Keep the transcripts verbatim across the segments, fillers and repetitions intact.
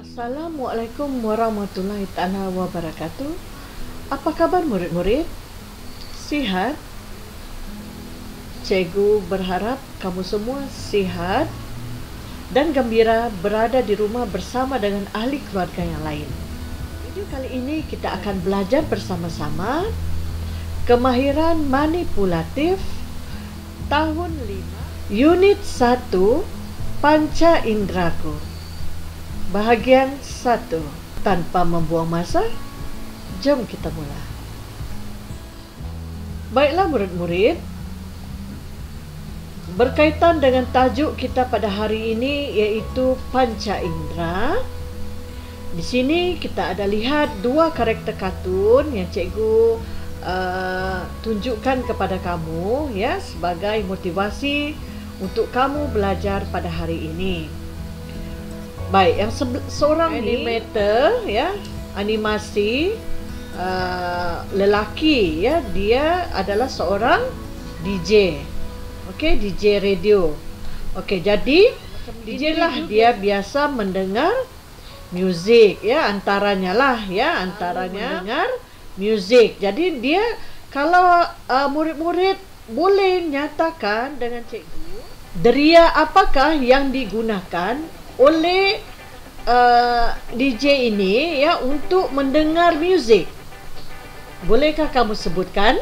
Assalamualaikum warahmatullahi ta'ala wabarakatuh. Apa kabar murid-murid? Sihat? Cikgu berharap kamu semua sihat dan gembira berada di rumah bersama dengan ahli keluarga yang lain. Video kali ini kita akan belajar bersama-sama kemahiran manipulatif tahun lima unit satu Pancaindraku. Bahagian satu. Tanpa membuang masa, jom kita mulai. Baiklah murid-murid, berkaitan dengan tajuk kita pada hari ini yaitu Pancaindera. Di sini kita ada lihat dua karakter kartun yang cikgu uh, tunjukkan kepada kamu ya, sebagai motivasi untuk kamu belajar pada hari ini. Baik, yang seorang animator ya, animasi uh, lelaki ya, dia adalah seorang D J. Okey, D J radio. Okey, jadi D J lah dia biasa mendengar musik ya, antaranya lah ya, antaranya mendengar musik. Jadi dia kalau murid-murid uh, boleh nyatakan dengan cikgu, deria apakah yang digunakan oleh uh, D J ini ya untuk mendengar musik. Bolehkah kamu sebutkan?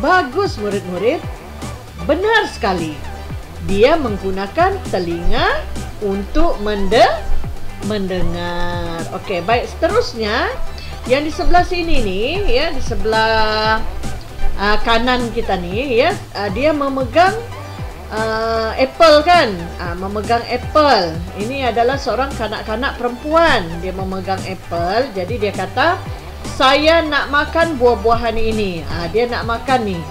Bagus murid-murid, benar sekali. Dia menggunakan telinga untuk mende- mendengar. Oke, baik, seterusnya yang di sebelah sini nih ya, di sebelah uh, kanan kita nih ya, uh, dia memegang Uh, apple kan, uh, memegang apple. Ini adalah seorang kanak-kanak perempuan. Dia memegang apple, jadi dia kata, saya nak makan buah-buahan ini. Uh, dia nak makan nih.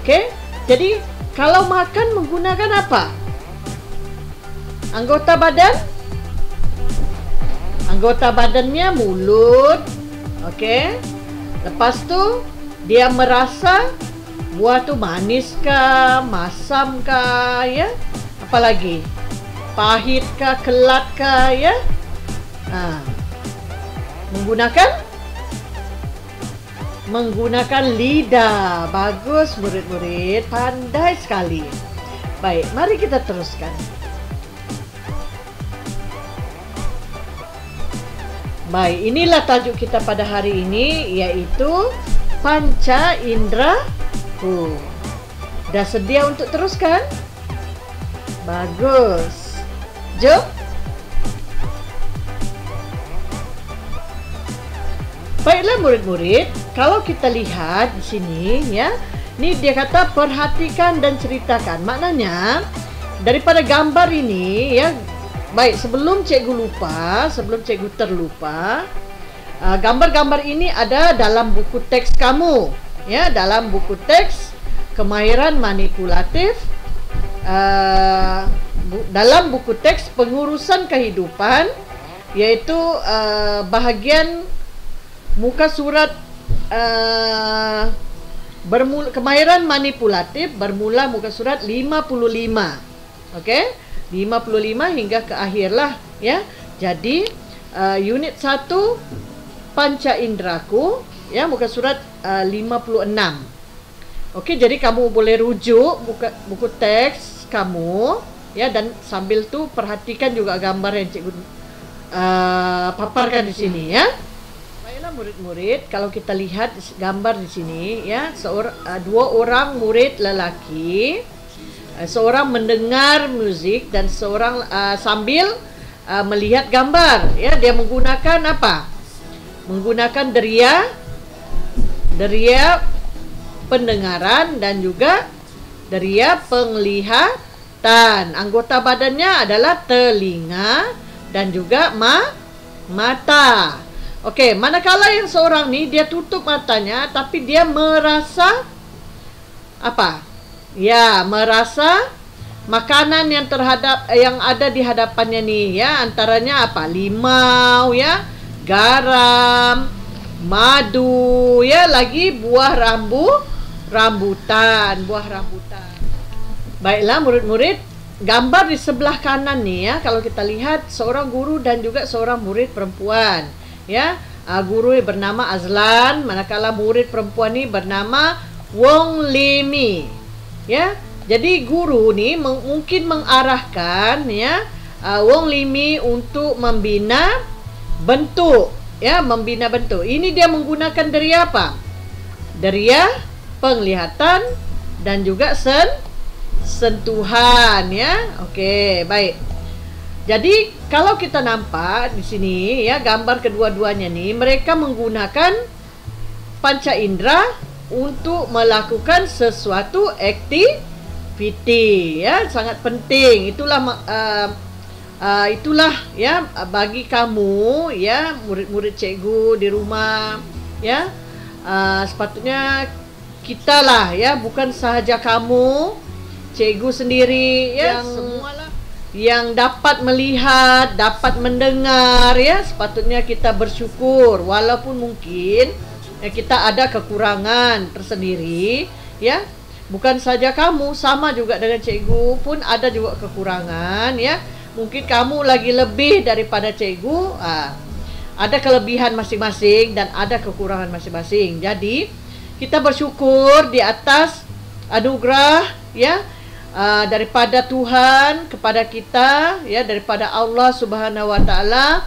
Okey, jadi kalau makan menggunakan apa? Anggota badan? Anggota badannya mulut. Okey, lepas tu dia merasa buah tu manis kah, masam kah ya, apalagi pahit kah, kelat kah ya. Ha. Menggunakan menggunakan lidah. Bagus murid-murid, pandai sekali. Baik, mari kita teruskan. Baik, inilah tajuk kita pada hari ini yaitu Pancaindera. Oh, dah sedia untuk teruskan? Bagus. Jom. Baiklah murid-murid, kalau kita lihat di sini ya, ini dia kata perhatikan dan ceritakan. Maknanya daripada gambar ini ya, baik, sebelum cikgu lupa, sebelum cikgu terlupa, gambar-gambar ini ada dalam buku teks kamu. Ya, dalam buku teks kemahiran manipulatif uh, bu, dalam buku teks pengurusan kehidupan yaitu uh, bahagian muka surat uh, bermula, kemahiran manipulatif bermula muka surat lima puluh lima. Okey, lima puluh lima hingga ke akhirlah ya. Jadi uh, unit satu Pancaindraku ya, muka surat uh, lima puluh enam. Okey, jadi kamu boleh rujuk buku, buku teks kamu ya, dan sambil tu perhatikan juga gambar yang cikgu uh, paparkan di sini ya. Baiklah murid-murid, kalau kita lihat gambar di sini ya, seorang uh, dua orang murid lelaki, uh, seorang mendengar musik dan seorang uh, sambil uh, melihat gambar ya. Dia menggunakan apa? Menggunakan deria deria pendengaran dan juga deria penglihatan. Anggota badannya adalah telinga dan juga ma mata. Okey, manakala yang seorang ni dia tutup matanya tapi dia merasa apa? Ya, merasa makanan yang terhadap yang ada di hadapannya nih ya, antaranya apa? Limau ya, garam, madu ya, lagi buah rambu rambutan buah rambutan. Baiklah murid-murid, gambar di sebelah kanan nih ya, kalau kita lihat seorang guru dan juga seorang murid perempuan ya. Uh, guru bernama Azlan, manakala murid perempuan ini bernama Wong Limi ya. Jadi guru nih meng mungkin mengarahkan ya uh, Wong Limi untuk membina bentuk ya, membina bentuk. Ini dia menggunakan dari apa? Deria, penglihatan dan juga sen sentuhan ya. Oke, baik. Jadi kalau kita nampak di sini ya, gambar kedua-duanya nih, mereka menggunakan pancaindera untuk melakukan sesuatu activity ya, sangat penting. Itulah uh, uh, itulah ya bagi kamu ya, murid-murid cikgu di rumah ya. Uh, sepatutnya kita lah ya, bukan sahaja kamu cikgu sendiri ya, yang semualah yang dapat melihat, dapat mendengar ya. Sepatutnya kita bersyukur walaupun mungkin ya, kita ada kekurangan tersendiri ya. Bukan saja kamu, sama juga dengan cikgu pun ada juga kekurangan ya. Mungkin kamu lagi lebih daripada cikgu. Ah, ada kelebihan masing-masing dan ada kekurangan masing-masing. Jadi kita bersyukur di atas anugerah ya, Uh, daripada Tuhan kepada kita ya, daripada Allah Subhanahu wa Ta'ala,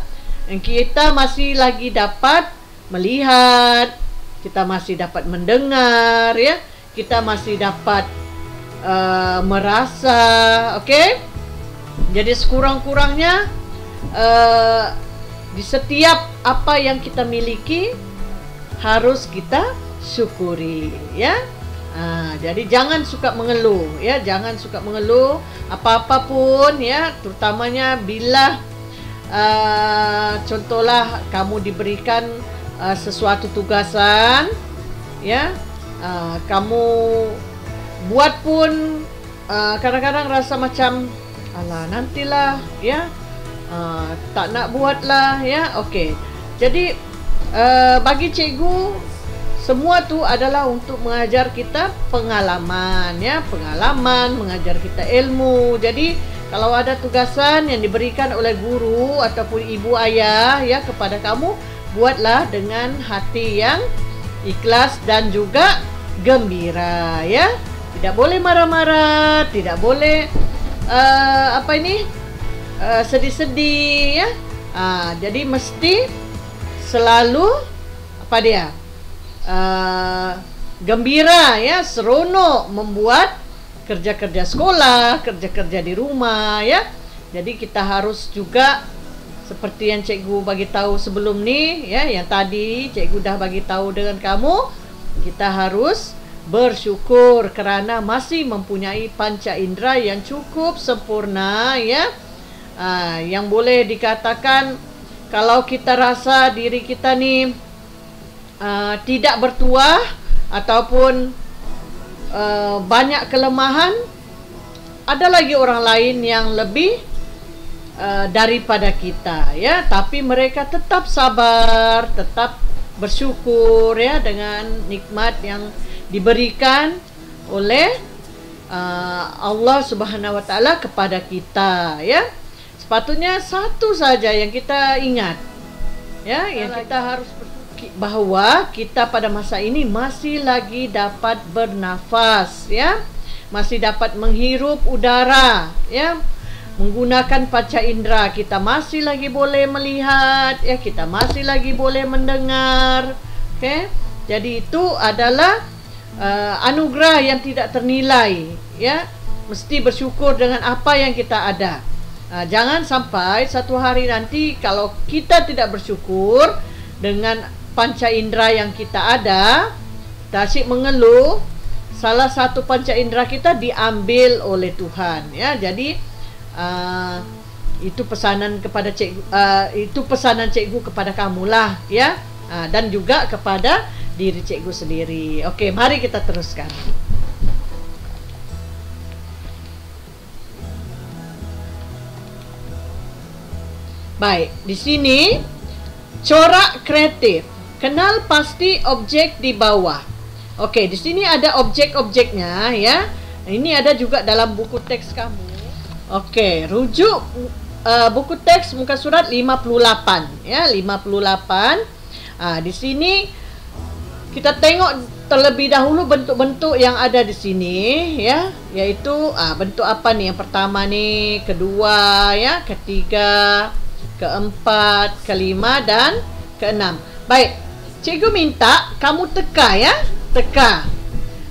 yang kita masih lagi dapat melihat, kita masih dapat mendengar ya, kita masih dapat uh, merasa. Oke, okay? Jadi sekurang-kurangnya uh, di setiap apa yang kita miliki harus kita syukuri ya. Nah, jadi jangan suka mengeluh ya, jangan suka mengeluh apa-apapun ya, terutamanya bila uh, contohlah kamu diberikan uh, sesuatu tugasan ya, uh, kamu buat pun kadang-kadang uh, rasa macam alah nantilah ya, uh, tak nak buatlah ya. Oke, jadi uh, bagi cikgu semua tuh adalah untuk mengajar kita pengalaman ya, pengalaman, mengajar kita ilmu. Jadi kalau ada tugasan yang diberikan oleh guru ataupun ibu ayah ya kepada kamu, buatlah dengan hati yang ikhlas dan juga gembira ya. Tidak boleh marah-marah, tidak boleh uh, apa ini sedih-sedih uh, ya. Uh, jadi mesti selalu apa dia? Uh, gembira ya, seronok membuat kerja-kerja sekolah, kerja-kerja di rumah ya. Jadi kita harus juga seperti yang cikgu bagi tahu sebelum nih ya, yang tadi cikgu dah bagi tahu dengan kamu, kita harus bersyukur kerana masih mempunyai panca indera yang cukup sempurna ya, uh, yang boleh dikatakan kalau kita rasa diri kita nih Uh, tidak bertuah ataupun uh, banyak kelemahan, ada lagi orang lain yang lebih uh, daripada kita ya, tapi mereka tetap sabar, tetap bersyukur ya dengan nikmat yang diberikan oleh uh, Allah Subhanahu wa Ta'ala kepada kita ya. Sepatutnya satu saja yang kita ingat ya, yang kita harus bahwa kita pada masa ini masih lagi dapat bernafas ya, masih dapat menghirup udara ya, menggunakan panca indera kita masih lagi boleh melihat ya, kita masih lagi boleh mendengar. Oke, okay? Jadi itu adalah uh, anugerah yang tidak ternilai ya, mesti bersyukur dengan apa yang kita ada. Nah, jangan sampai satu hari nanti kalau kita tidak bersyukur dengan panca indera yang kita ada, kita asyik mengeluh, salah satu panca indera kita diambil oleh Tuhan ya. Jadi uh, itu pesanan kepada cikgu, uh, itu pesanan cikgu kepada kamulah ya, uh, dan juga kepada diri cikgu sendiri. Oke, mari kita teruskan. Baik, di sini corak kreatif. Kenal pasti objek di bawah. Oke, di sini ada objek-objeknya ya. Ini ada juga dalam buku teks kamu. Oke, rujuk uh, buku teks muka surat lima puluh delapan ya, lima puluh delapan. Nah, di sini kita tengok terlebih dahulu bentuk-bentuk yang ada di sini ya, yaitu ah, bentuk apa nih? Yang pertama nih, kedua ya, ketiga, keempat, kelima dan keenam. Baik, cikgu minta kamu teka ya, teka.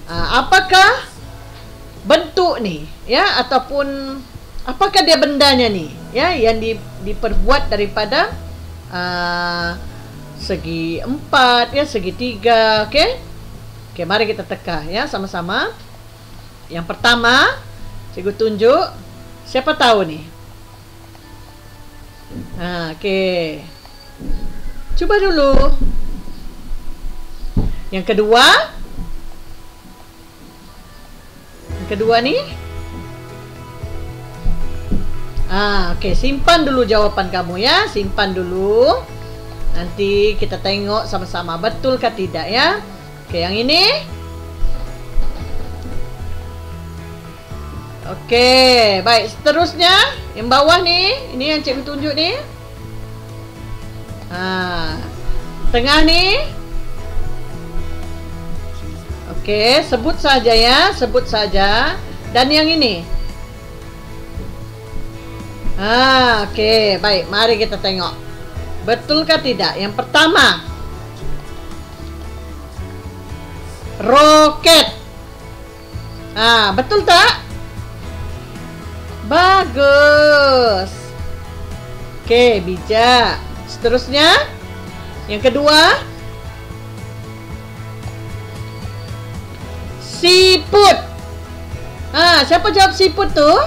Ah, apakah bentuk nih ya, ataupun apakah dia bendanya nih ya, yang di, diperbuat daripada ah, segi empat ya, segi tiga, oke? Okay? Oke, okay, mari kita teka ya sama-sama. Yang pertama, cikgu tunjuk. Siapa tahu nih? Nah, oke. Okay. Coba dulu. Yang kedua. Yang kedua nih. Ah, oke, okay. Simpan dulu jawaban kamu ya, simpan dulu. Nanti kita tengok sama-sama betulkah tidak ya. Oke, yang ini. Oke, baik, seterusnya yang bawah nih, ini yang cikgu tunjuk nih. Ah, tengah nih. Oke, sebut saja ya, sebut saja. Dan yang ini. Ah, oke, baik, mari kita tengok. Betulkah tidak? Yang pertama, roket. Ah, betul tak? Bagus. Oke, bijak. Seterusnya, yang kedua, siput. Ah, siapa jawab siput tuh?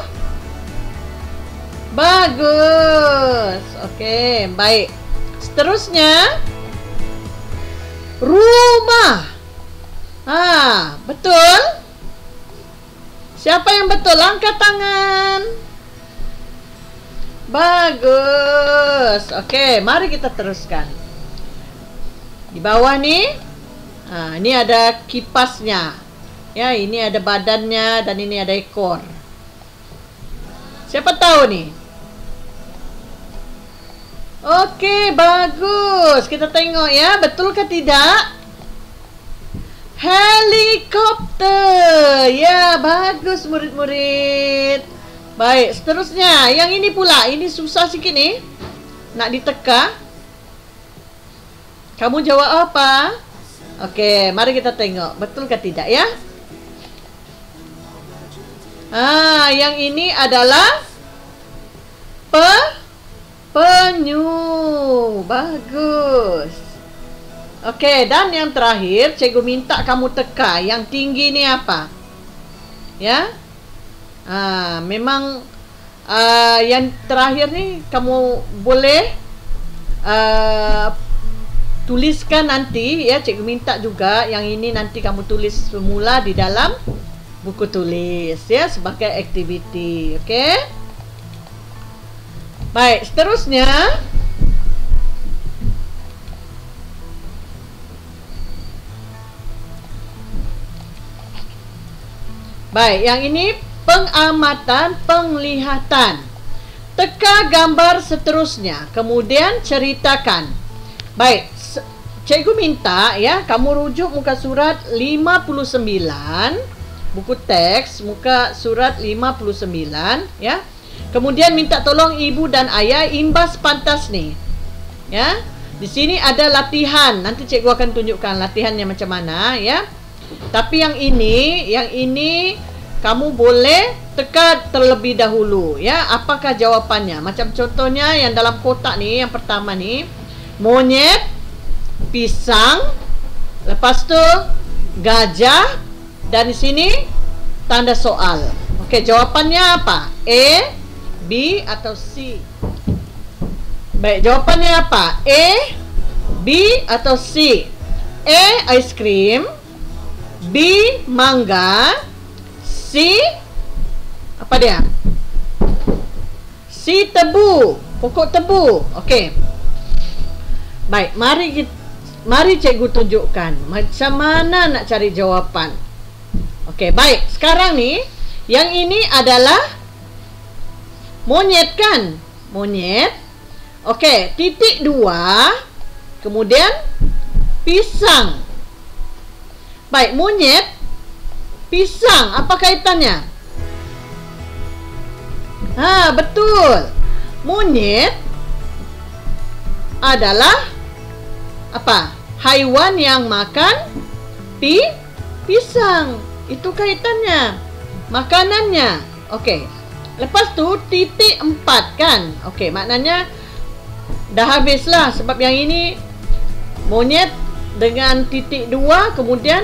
Bagus. Oke, baik. Seterusnya, rumah. Ah, betul. Siapa yang betul? Angkat tangan. Bagus. Oke, mari kita teruskan. Di bawah nih, nah, ini ada kipasnya. Ya, ini ada badannya dan ini ada ekor. Siapa tahu nih? Oke, bagus. Kita tengok ya, betulkah tidak? Helikopter. Ya, bagus murid-murid. Baik, seterusnya yang ini pula. Ini susah sikit nih. Nak diteka. Kamu jawab apa? Oke, mari kita tengok betulkah tidak ya. Ah, yang ini adalah pe penyu. Bagus. Oke, dan yang terakhir cikgu minta kamu teka. Yang tinggi ini apa? Ya. Ah, memang uh, yang terakhir nih kamu boleh uh, tuliskan nanti ya. Cikgu minta juga yang ini nanti kamu tulis semula di dalam buku tulis ya, sebagai activity. Oke. Baik, seterusnya baik, yang ini pengamatan, penglihatan. Teka gambar seterusnya, kemudian ceritakan. Baik, cikgu minta ya, kamu rujuk muka surat lima puluh sembilan, buku teks muka surat lima puluh sembilan ya. Kemudian minta tolong ibu dan ayah imbas pantas nih. Ya. Di sini ada latihan. Nanti cikgu akan tunjukkan latihannya macam mana ya. Tapi yang ini, yang ini kamu boleh teka terlebih dahulu ya. Apakah jawabannya? Macam contohnya yang dalam kotak nih, yang pertama nih, monyet, pisang, lepas tu gajah, dan di sini tanda soal. Okey, jawabannya apa? E, B atau C? Baik, jawabannya apa? E, B atau C? E, ice cream. B, mangga. C, apa dia? C, tebu. Pokok tebu. Okey. Baik, mari mari cikgu tunjukkan macam mana nak cari jawapan. Okey, baik. Sekarang ni yang ini adalah monyet kan, monyet. Oke, titik dua, kemudian pisang. Baik, monyet, pisang, apa kaitannya? Ah, betul. Monyet adalah apa? Haiwan yang makan pi pisang. Itu kaitannya, makanannya. Oke. Lepas tu titik empat kan. Oke, maknanya dah habislah sebab yang ini monyet dengan titik dua kemudian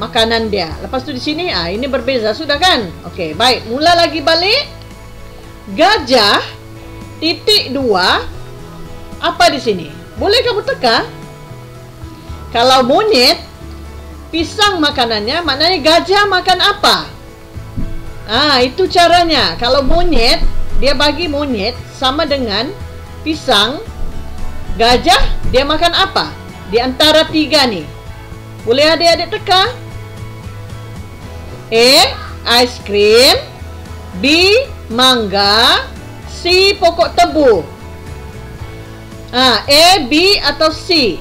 makanan dia. Lepas tu di sini ah ini berbeza sudah kan? Oke, baik. Mula lagi balik. Gajah titik dua apa di sini? Boleh kamu teka? Kalau monyet, pisang makanannya, maknanya gajah makan apa? Ah, itu caranya. Kalau monyet, dia bagi monyet sama dengan pisang. Gajah, dia makan apa? Di antara tiga nih. Boleh adik-adik teka? A, ice cream. B, mangga. C, pokok tebu. Ah, A, B atau C?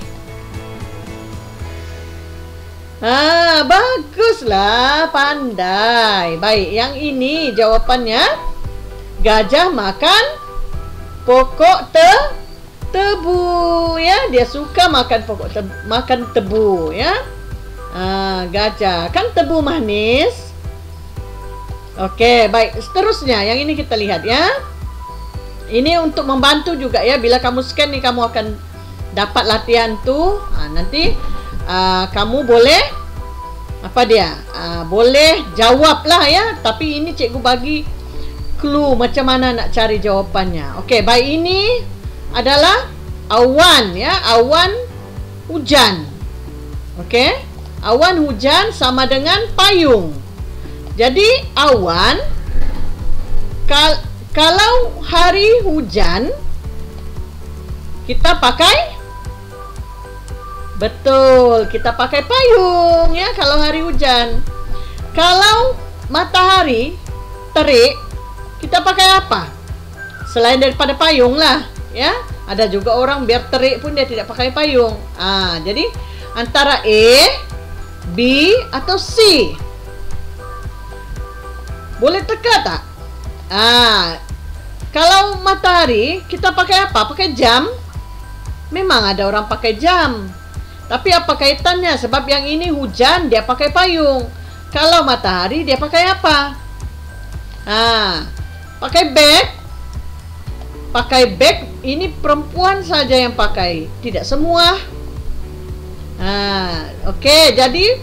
Ah, baguslah, pandai. Baik, yang ini jawabannya gajah makan pokok te tebu ya. Dia suka makan pokok te makan tebu ya. Ah, gajah kan tebu manis. Oke, baik. Seterusnya yang ini kita lihat ya. Ini untuk membantu juga ya. Bila kamu scan nih kamu akan dapat latihan tuh. Ah, nanti Uh, kamu boleh apa dia uh, boleh jawab lah ya, tapi ini cikgu bagi clue macam mana nak cari jawapannya. Okey, baik, ini adalah awan ya, awan hujan. Okey, awan hujan sama dengan payung. Jadi awan kal kalau hari hujan kita pakai. Betul, kita pakai payung ya kalau hari hujan. Kalau matahari terik, kita pakai apa? Selain daripada payung lah ya. Ada juga orang biar terik pun dia tidak pakai payung. Ah, jadi antara A, B atau C. Boleh teka tak? Ah, kalau matahari kita pakai apa? Pakai jam. Memang ada orang pakai jam. Tapi apa kaitannya? Sebab yang ini hujan dia pakai payung. Kalau matahari dia pakai apa? Nah, pakai beg. Pakai beg ini perempuan saja yang pakai, tidak semua. Nah, oke, jadi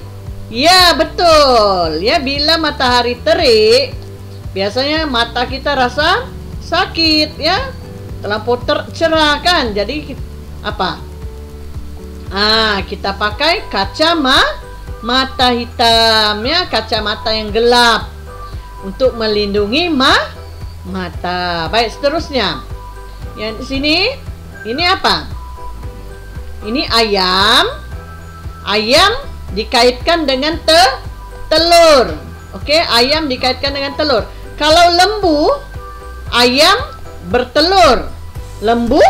ya betul. Ya, bila matahari terik, biasanya mata kita rasa sakit ya. Terlampau cerah kan. Jadi apa? Ah, kita pakai kacamata hitam ya, kacamata yang gelap untuk melindungi ma mata. Baik, seterusnya. Yang di sini ini apa? Ini ayam. Ayam dikaitkan dengan te telur. Oke, ayam dikaitkan dengan telur. Kalau lembu, ayam bertelur. Lembu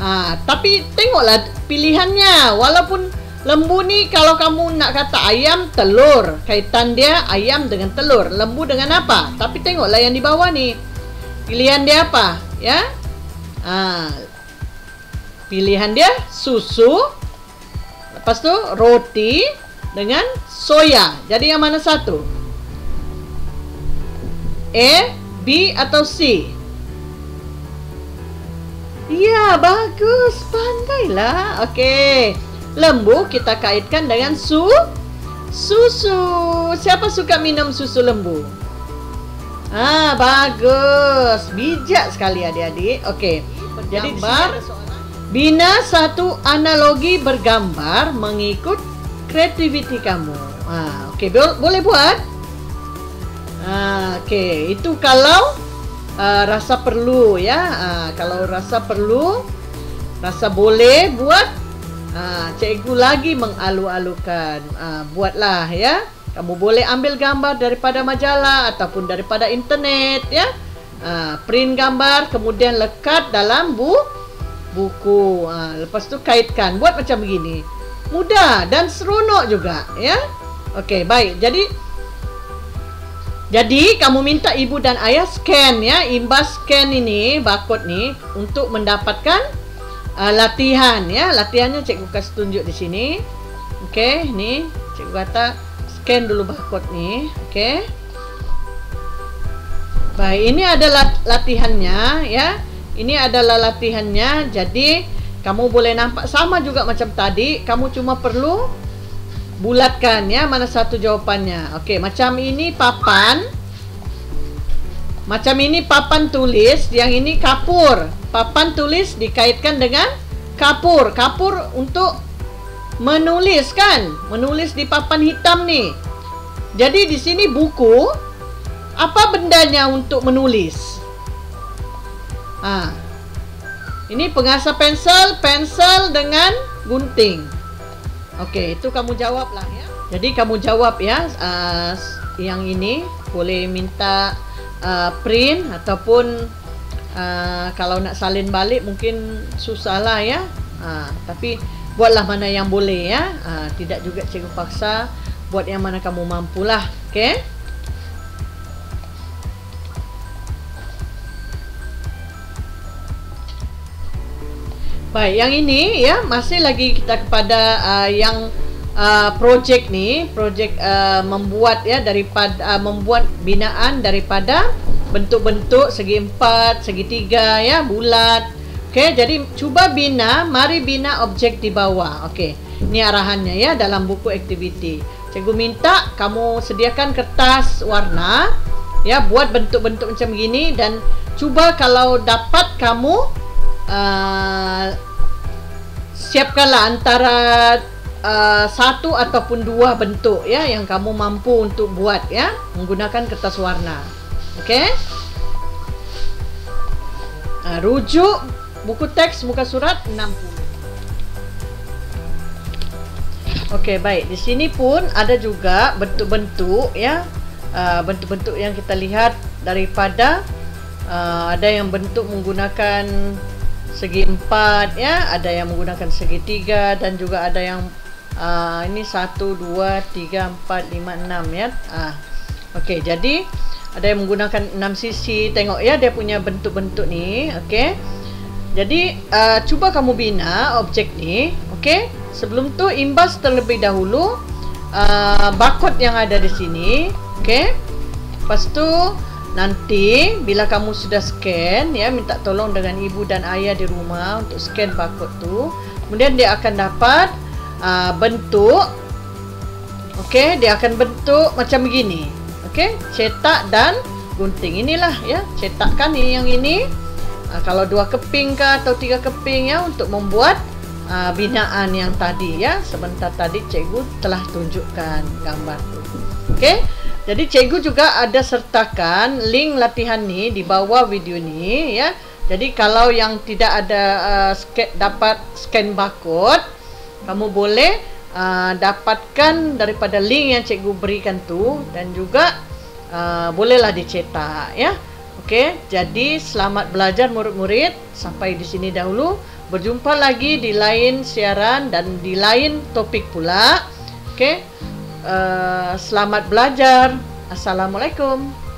Ah, tapi tengoklah pilihannya. Walaupun lembu nih, kalau kamu nak kata ayam telur, kaitan dia ayam dengan telur, lembu dengan apa? Tapi tengoklah yang di bawah nih, pilihan dia apa? Ya, ah, pilihan dia susu, lepas tu roti dengan soya. Jadi yang mana satu? A, B atau C? Iya, bagus, pandailah. Oke, lembu kita kaitkan dengan su susu. Siapa suka minum susu lembu? Ah, bagus, bijak sekali adik-adik. Oke, gambar bina satu analogi bergambar mengikut kreativiti kamu. Ah, oke, boleh buat. Ah, oke, itu kalau Uh, rasa perlu ya, uh, kalau rasa perlu, rasa boleh buat, uh, cikgu lagi mengalu-alukan, uh, buatlah ya. Kamu boleh ambil gambar daripada majalah ataupun daripada internet, ya. Uh, print gambar kemudian lekat dalam bu buku. Uh, lepas tu kaitkan, buat macam begini. Mudah dan seronok juga, ya. Okey, baik. Jadi Jadi kamu minta ibu dan ayah scan, ya, imbas scan ini, barcode ni, untuk mendapatkan uh, latihan, ya. Latihannya cikgu kasih tunjuk di sini. Okey, ni cikgu kata scan dulu barcode ni. Okey. Baik, ini adalah latihannya, ya. Ini adalah latihannya. Jadi kamu boleh nampak sama juga macam tadi, kamu cuma perlu bulatkan, ya, mana satu jawapannya. Okey, macam ini papan. Macam ini papan tulis, yang ini kapur. Papan tulis dikaitkan dengan kapur. Kapur untuk menulis, kan? Menulis di papan hitam ni. Jadi di sini buku, apa bendanya untuk menulis? Ah. Ini pengasah pensel, pensel dengan gunting. Okey, itu kamu jawablah, ya. Jadi kamu jawab, ya. Uh, yang ini boleh minta uh, print ataupun uh, kalau nak salin balik mungkin susahlah, ya. Uh, tapi buatlah mana yang boleh, ya. Uh, tidak juga cikgu paksa, buat yang mana kamu mampulah. Okey. Baik, yang ini, ya, masih lagi kita kepada uh, yang uh, projek ni, projek uh, membuat, ya, daripada uh, membuat binaan daripada bentuk-bentuk segi empat, segi tiga, ya, bulat. Okey, jadi cuba bina, mari bina objek di bawah. Okey, ini arahannya, ya, dalam buku aktiviti. Cikgu minta kamu sediakan kertas warna, ya, buat bentuk-bentuk macam gini dan cuba kalau dapat kamu Uh, siapkanlah antara uh, satu ataupun dua bentuk, ya, yang kamu mampu untuk buat, ya, menggunakan kertas warna. Okey, uh, rujuk buku teks muka surat enam puluh. Okey, baik, di sini pun ada juga bentuk-bentuk, ya, bentuk-bentuk uh, yang kita lihat daripada uh, ada yang bentuk menggunakan segi empat, ya, ada yang menggunakan segi tiga dan juga ada yang uh, ini satu, dua, tiga, empat, lima, enam, ya. Ah, okey, jadi ada yang menggunakan enam sisi. Tengok, ya, dia punya bentuk-bentuk ni. Okey, jadi uh, cuba kamu bina objek ni. Okey, sebelum tu imbas terlebih dahulu uh, barcode yang ada di sini. Okey, lepas tu nanti bila kamu sudah scan, ya, minta tolong dengan ibu dan ayah di rumah untuk scan barcode tu. Kemudian dia akan dapat uh, bentuk. Okey, dia akan bentuk macam begini. Okey, cetak dan gunting. Inilah, ya, cetakkan yang ini. Uh, kalau dua keping ke atau tiga keping, ya, untuk membuat uh, binaan yang tadi, ya. Sebentar tadi cikgu telah tunjukkan gambar tu. Okey. Jadi cikgu juga ada sertakan link latihan ni di bawah video ni, ya. Jadi kalau yang tidak ada uh, scan, dapat scan barcode, kamu boleh uh, dapatkan daripada link yang cikgu berikan tu dan juga uh, bolehlah dicetak, ya. Okey, jadi selamat belajar murid-murid. Sampai di sini dahulu. Berjumpa lagi di lain siaran dan di lain topik pula. Okey. Uh, selamat belajar. Assalamualaikum.